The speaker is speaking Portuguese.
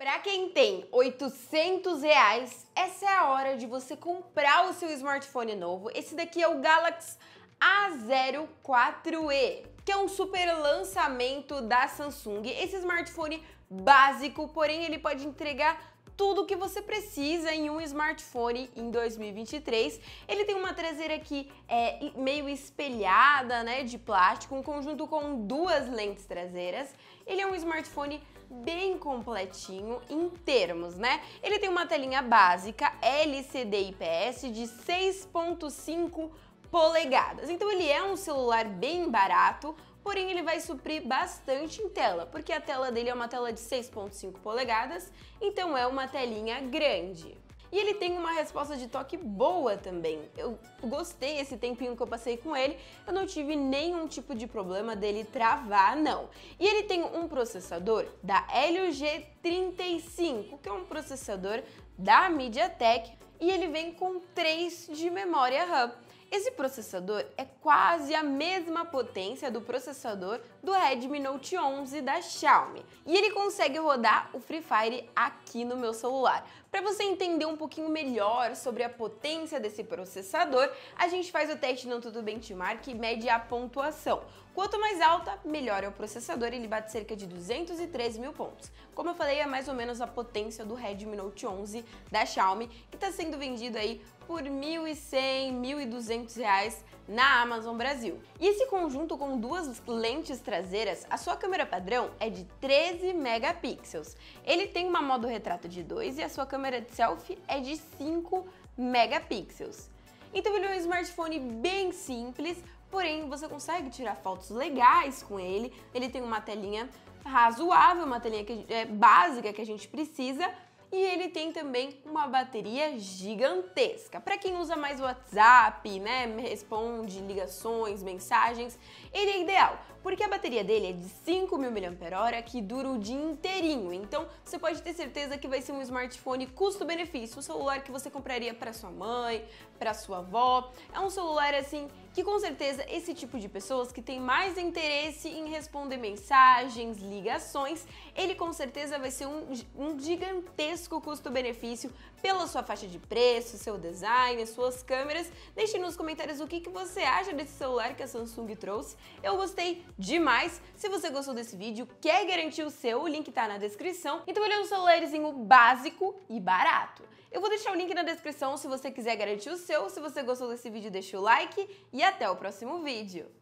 Para quem tem R$800, essa é a hora de você comprar o seu smartphone novo. Esse daqui é o Galaxy A04e, que é um super lançamento da Samsung. Esse smartphone básico, porém ele pode entregar tudo o que você precisa em um smartphone em 2023. Ele tem uma traseira que é meio espelhada, né, de plástico, um conjunto com duas lentes traseiras. Ele é um smartphone bem completinho em termos, né? Ele tem uma telinha básica LCD IPS de 6.5 polegadas. Então ele é um celular bem barato, porém ele vai suprir bastante em tela, porque a tela dele é uma tela de 6.5 polegadas, então é uma telinha grande. E ele tem uma resposta de toque boa também. Eu gostei esse tempinho que eu passei com ele, eu não tive nenhum tipo de problema dele travar, não. E ele tem um processador da Helio G35, que é um processador da MediaTek, e ele vem com 3 de memória RAM. Esse processador é quase a mesma potência do processador do Redmi Note 11 da Xiaomi. E ele consegue rodar o Free Fire aqui no meu celular. Para você entender um pouquinho melhor sobre a potência desse processador, a gente faz o teste no Tudo Benchmark e mede a pontuação. Quanto mais alta, melhor é o processador, ele bate cerca de 213 mil pontos. Como eu falei, é mais ou menos a potência do Redmi Note 11 da Xiaomi, que está sendo vendido aí por R$1.100, R$1.200 na Amazon Brasil. E esse conjunto com duas lentes traseiras, a sua câmera padrão é de 13 megapixels. Ele tem uma modo retrato de 2 e a sua câmera de selfie é de 5 megapixels. Então ele é um smartphone bem simples, porém você consegue tirar fotos legais com ele. Ele tem uma telinha razoável, uma telinha básica que a gente precisa. E ele tem também uma bateria gigantesca. Para quem usa mais WhatsApp, né, responde ligações, mensagens, ele é ideal, porque a bateria dele é de 5.000 mAh que dura o dia inteirinho. Então, você pode ter certeza que vai ser um smartphone custo-benefício, um celular que você compraria para sua mãe, para sua avó. É um celular assim que com certeza esse tipo de pessoas que tem mais interesse em responder mensagens, ligações, ele com certeza vai ser um gigantesco custo-benefício pela sua faixa de preço, seu design, suas câmeras. Deixe nos comentários o que você acha desse celular que a Samsung trouxe. Eu gostei demais. Se você gostou desse vídeo, quer garantir o seu, o link tá na descrição. Então ele é um celularzinho básico e barato. Eu vou deixar o link na descrição se você quiser garantir o seu. Se você gostou desse vídeo, deixa o like e até o próximo vídeo.